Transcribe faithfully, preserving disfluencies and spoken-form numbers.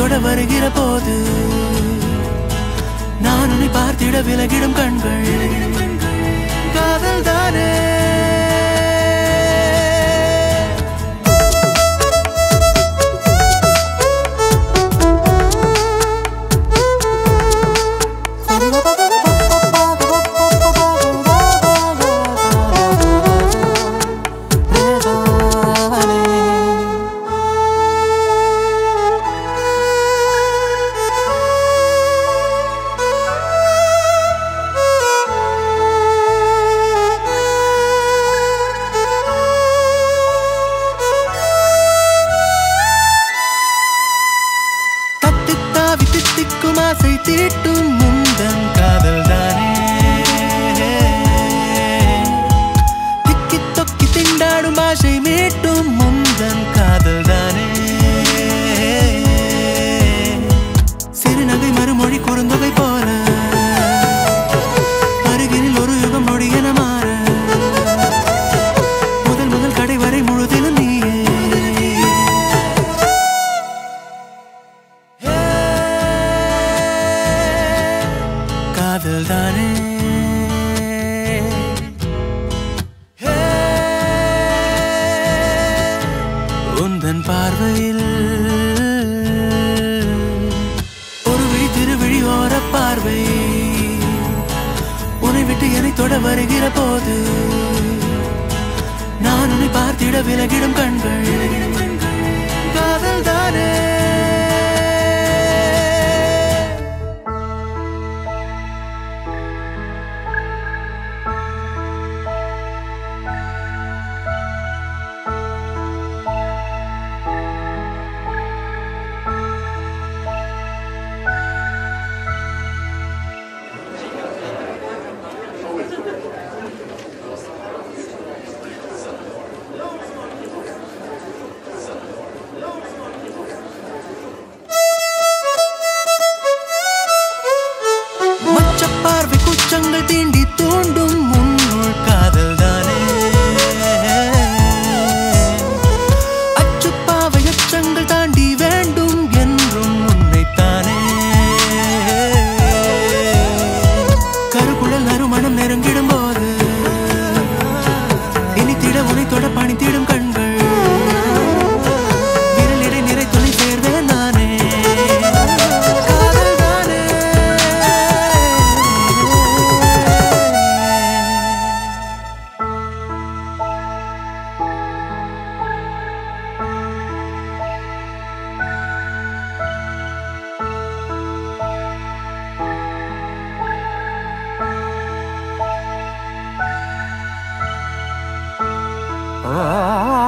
தொட வருகிற போது நான் உன்னை பார்த்திட விலகிடும் கண்கள் காதல் தானே. ஆசை திரட்டும் முந்தன் காதல் தானே, திக்கி தொக்கி திண்டாடும் ஆசை மீட்டும் முந்தன் காதல் தானே. சிறுநகை மறுமொழி குறுந்தொகை போல அருகினில் ஒரு யுகம் மொழி என மாற முதல் முதல் கடை வரை முழுதிலும் நீயே. காதல் தானே, உந்தன் பார்வையில் ஒரு விழி திருவிழி ஓர பார்வை உன்னை விட்டு என்னை தொட வருகிற போது நான் உன்னை பார்த்திட விலகிடும் கண்கள் காதல் தானே. குச்சங்கள் தீண்டி தூண்டும் முன்னுள் காதல் தானே, அச்சுப்பாவை அச்சங்கள் தாண்டி வேண்டும் என்றும் உன்னைத்தானே. கருக்குழல் நறுமணம் நெருங்கிடும் போது இனித்திட உனை தொட பணித்திடும் கண்கள் விரலிடை நிறை துணை சேர்வேன் நானே. Ah